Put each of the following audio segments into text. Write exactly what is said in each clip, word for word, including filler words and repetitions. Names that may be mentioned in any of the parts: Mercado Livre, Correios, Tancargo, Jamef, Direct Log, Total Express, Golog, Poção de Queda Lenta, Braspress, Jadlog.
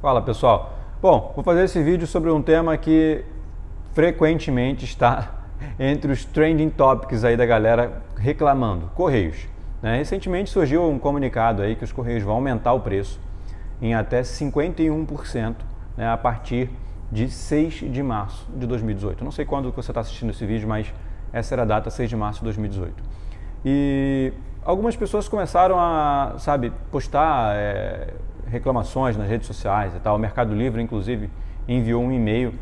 Fala pessoal, bom, vou fazer esse vídeo sobre um tema que frequentemente está entre os trending topics aí da galera reclamando, Correios. Né? Recentemente surgiu um comunicado aí que os Correios vão aumentar o preço em até cinquenta e um por cento, né, a partir de seis de março de dois mil e dezoito. Não sei quando você está assistindo esse vídeo, mas essa era a data, seis de março de dois mil e dezoito. E algumas pessoas começaram a, sabe, postar é, reclamações nas redes sociais e tal. O Mercado Livre, inclusive, enviou um e-mail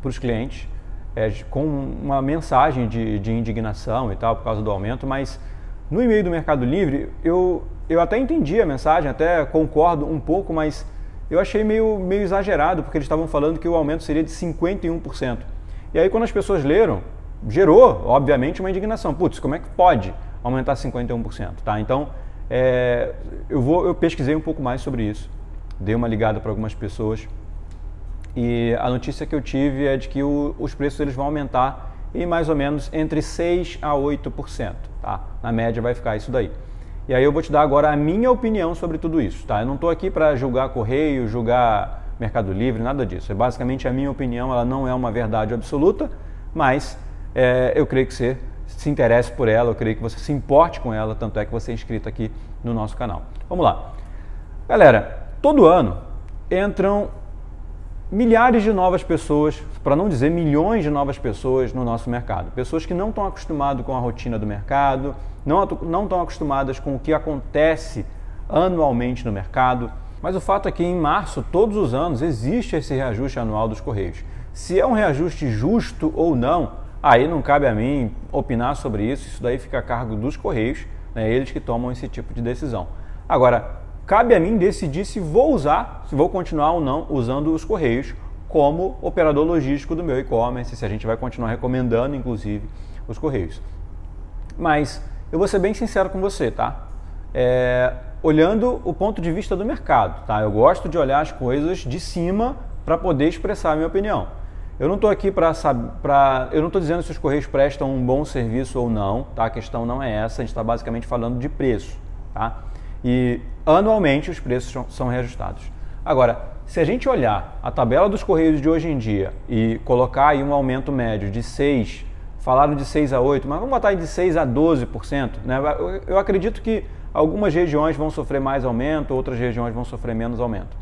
para os clientes é, com uma mensagem de, de indignação e tal por causa do aumento, mas no e-mail do Mercado Livre eu, eu até entendi a mensagem, até concordo um pouco, mas eu achei meio, meio exagerado, porque eles estavam falando que o aumento seria de cinquenta e um por cento. E aí quando as pessoas leram, gerou, obviamente, uma indignação. Putz, como é que pode aumentar cinquenta e um por cento? Tá? Então, é, eu, vou, eu pesquisei um pouco mais sobre isso, dei uma ligada para algumas pessoas e a notícia que eu tive é de que o, os preços eles vão aumentar em mais ou menos entre seis a oito por cento. Tá? Na média vai ficar isso daí. E aí eu vou te dar agora a minha opinião sobre tudo isso. Tá? Eu não estou aqui para julgar Correio, julgar Mercado Livre, nada disso. É basicamente a minha opinião, ela não é uma verdade absoluta, mas... É, eu creio que você se interesse por ela, eu creio que você se importe com ela, tanto é que você é inscrito aqui no nosso canal. Vamos lá. Galera, todo ano entram milhares de novas pessoas, para não dizer milhões de novas pessoas no nosso mercado. Pessoas que não estão acostumadas com a rotina do mercado, não, não estão acostumadas com o que acontece anualmente no mercado. Mas o fato é que em março, todos os anos, existe esse reajuste anual dos Correios. Se é um reajuste justo ou não, aí não cabe a mim opinar sobre isso, isso daí fica a cargo dos Correios, né? Eles que tomam esse tipo de decisão. Agora, cabe a mim decidir se vou usar, se vou continuar ou não usando os Correios como operador logístico do meu e-commerce, se a gente vai continuar recomendando, inclusive, os Correios. Mas eu vou ser bem sincero com você, tá? É, olhando o ponto de vista do mercado, tá? Eu gosto de olhar as coisas de cima para poder expressar a minha opinião. Eu não estou aqui para para eu não estou dizendo se os Correios prestam um bom serviço ou não, tá? A questão não é essa, a gente está basicamente falando de preço, tá? E anualmente os preços são reajustados. Agora, se a gente olhar a tabela dos Correios de hoje em dia e colocar aí um aumento médio de seis, falaram de seis a oito, mas vamos botar aí de seis a doze por cento, né? Eu acredito que algumas regiões vão sofrer mais aumento, outras regiões vão sofrer menos aumento.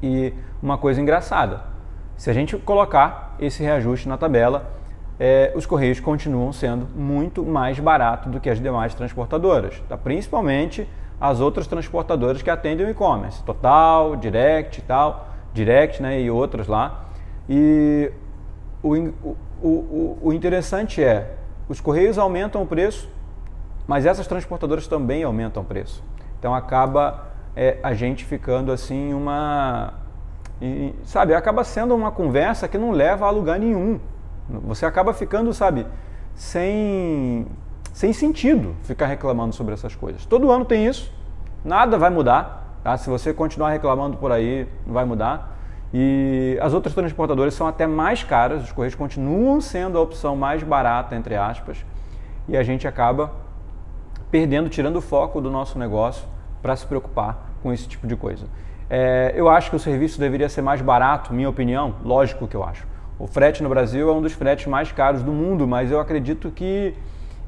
E uma coisa engraçada, se a gente colocar esse reajuste na tabela, é, os Correios continuam sendo muito mais barato do que as demais transportadoras, tá? Principalmente as outras transportadoras que atendem o e-commerce, Total, Direct e tal, Direct, né, e outras lá. E o, o, o, o interessante é, os Correios aumentam o preço, mas essas transportadoras também aumentam o preço. Então acaba é, a gente ficando assim uma... E, sabe, acaba sendo uma conversa que não leva a lugar nenhum. Você acaba ficando, sabe, sem, sem sentido ficar reclamando sobre essas coisas. Todo ano tem isso, nada vai mudar, tá? Se você continuar reclamando por aí, não vai mudar. E as outras transportadoras são até mais caras, os Correios continuam sendo a opção mais barata, entre aspas, e a gente acaba perdendo, tirando o foco do nosso negócio para se preocupar com esse tipo de coisa. É, eu acho que o serviço deveria ser mais barato, minha opinião, lógico que eu acho. O frete no Brasil é um dos fretes mais caros do mundo, mas eu acredito que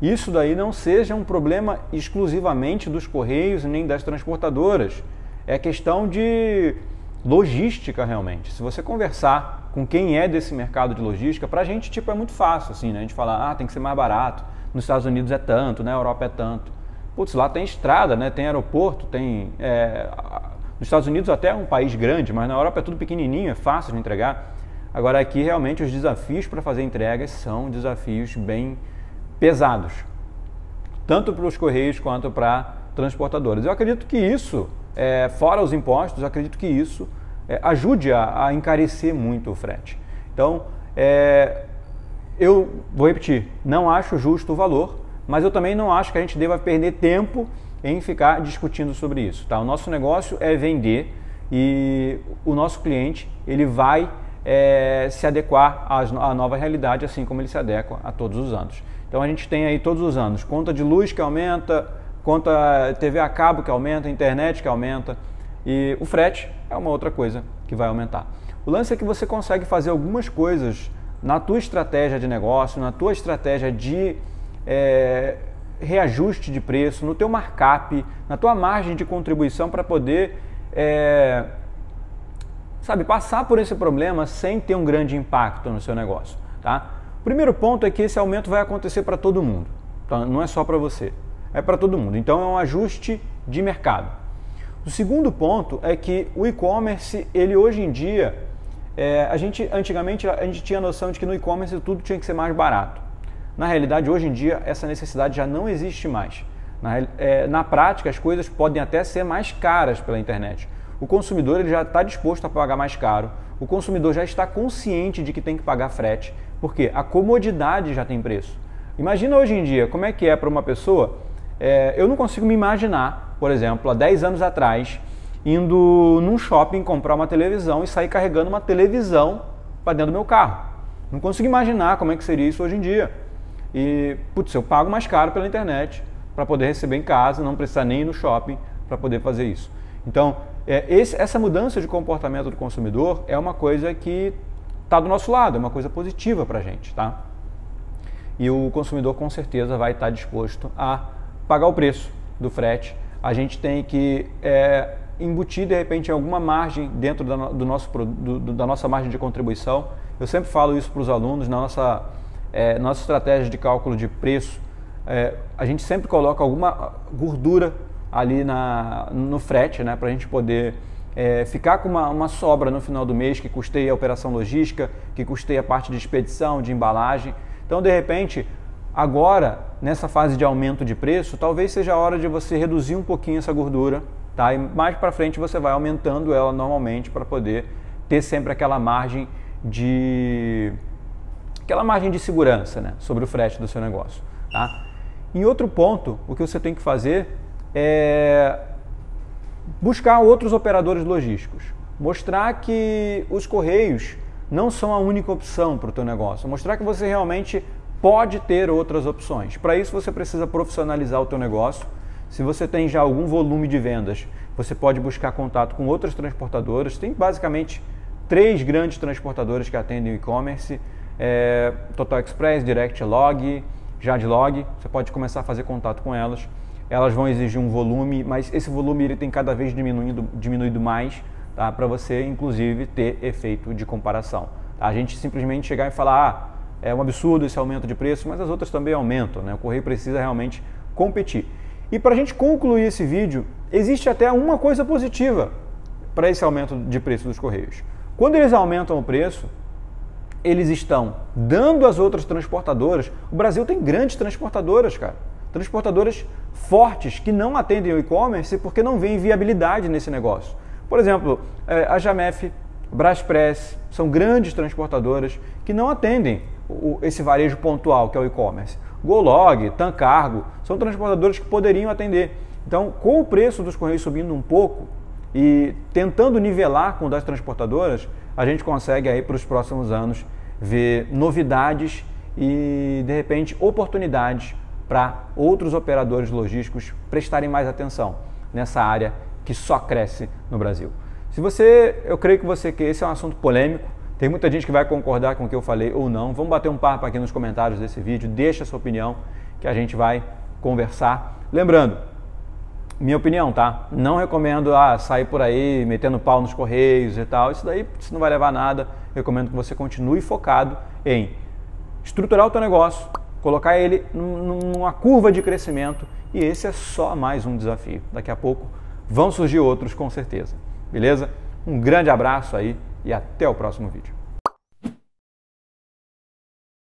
isso daí não seja um problema exclusivamente dos Correios nem das transportadoras. É questão de logística realmente. Se você conversar com quem é desse mercado de logística, pra gente tipo, é muito fácil assim, né? A gente fala, ah, tem que ser mais barato, nos Estados Unidos é tanto, na Europa é tanto. Putz, lá tem estrada, né? Tem aeroporto, tem... É... Nos Estados Unidos até é um país grande, mas na Europa é tudo pequenininho, é fácil de entregar. Agora aqui realmente os desafios para fazer entregas são desafios bem pesados, tanto para os Correios quanto para transportadoras. Eu acredito que isso, é, fora os impostos, eu acredito que isso é, ajude a, a encarecer muito o frete. Então, é, eu vou repetir, não acho justo o valor, mas eu também não acho que a gente deva perder tempo em ficar discutindo sobre isso, tá? O nosso negócio é vender e o nosso cliente ele vai é, se adequar à nova realidade, assim como ele se adequa a todos os anos. Então a gente tem aí todos os anos conta de luz que aumenta, conta T V a cabo que aumenta, internet que aumenta, E o frete é uma outra coisa que vai aumentar. O lance é que você consegue fazer algumas coisas na tua estratégia de negócio, na tua estratégia de é, reajuste de preço, no teu markup, na tua margem de contribuição para poder é, sabe, passar por esse problema sem ter um grande impacto no seu negócio. Tá? O primeiro ponto é que esse aumento vai acontecer para todo mundo, então, não é só para você, é para todo mundo. Então é um ajuste de mercado. O segundo ponto é que o e-commerce, ele hoje em dia, é, a gente, antigamente a gente tinha a noção de que no e-commerce tudo tinha que ser mais barato. Na realidade, hoje em dia, essa necessidade já não existe mais. Na, é, na prática, as coisas podem até ser mais caras pela internet. O consumidor ele já está disposto a pagar mais caro, o consumidor já está consciente de que tem que pagar frete, porque a comodidade já tem preço. Imagina hoje em dia como é que é para uma pessoa, é, eu não consigo me imaginar, por exemplo, há dez anos atrás, indo num shopping comprar uma televisão e sair carregando uma televisão para dentro do meu carro. Não consigo imaginar como é que seria isso hoje em dia. E, putz, eu pago mais caro pela internet para poder receber em casa, não precisar nem ir no shopping para poder fazer isso. Então, é, esse, essa mudança de comportamento do consumidor é uma coisa que está do nosso lado, é uma coisa positiva para a gente, tá? E o consumidor com certeza vai estar disposto a pagar o preço do frete. A gente tem que é, embutir, de repente, alguma margem dentro da, do nosso, do, da nossa margem de contribuição. Eu sempre falo isso para os alunos, na nossa, é, nossa estratégia de cálculo de preço, é, a gente sempre coloca alguma gordura ali na, no frete, né, para a gente poder é, ficar com uma, uma sobra no final do mês que custeia a operação logística, que custeia a parte de expedição, de embalagem. Então, de repente, agora, nessa fase de aumento de preço, talvez seja a hora de você reduzir um pouquinho essa gordura, tá? E mais para frente você vai aumentando ela normalmente para poder ter sempre aquela margem de aquela margem de segurança, né, sobre o frete do seu negócio, tá? Em outro ponto, o que você tem que fazer é buscar outros operadores logísticos, mostrar que os correios não são a única opção para o teu negócio, mostrar que você realmente pode ter outras opções. Para isso você precisa profissionalizar o teu negócio. Se você tem já algum volume de vendas, você pode buscar contato com outras transportadoras. Tem basicamente três grandes transportadoras que atendem o e-commerce, é, Total Express, Direct Log, Jadlog. Você pode começar a fazer contato com elas. Elas vão exigir um volume, mas esse volume ele tem cada vez diminuído, diminuído mais, tá? Para você, inclusive, ter efeito de comparação. A gente simplesmente chegar e falar, ah, é um absurdo esse aumento de preço, mas as outras também aumentam, né? O correio precisa realmente competir. E para a gente concluir esse vídeo, existe até uma coisa positiva para esse aumento de preço dos correios. Quando eles aumentam o preço, eles estão dando às outras transportadoras. O Brasil tem grandes transportadoras, cara. Transportadoras fortes que não atendem o e-commerce porque não veem viabilidade nesse negócio. Por exemplo, a Jamef, Braspress, são grandes transportadoras que não atendem esse varejo pontual que é o e-commerce. Golog, Tancargo, são transportadores que poderiam atender. Então, com o preço dos correios subindo um pouco e tentando nivelar com o das transportadoras, a gente consegue aí para os próximos anos ver novidades e, de repente, oportunidades para outros operadores logísticos prestarem mais atenção nessa área que só cresce no Brasil. Se você, eu creio que você, que esse é um assunto polêmico, tem muita gente que vai concordar com o que eu falei ou não. Vamos bater um papo aqui nos comentários desse vídeo. Deixa a sua opinião que a gente vai conversar. Lembrando, minha opinião, tá? Não recomendo ah, sair por aí metendo pau nos correios e tal. Isso daí isso não vai levar a nada. Recomendo que você continue focado em estruturar o teu negócio, colocar ele numa curva de crescimento. E esse é só mais um desafio. Daqui a pouco vão surgir outros com certeza. Beleza? Um grande abraço aí. E até o próximo vídeo.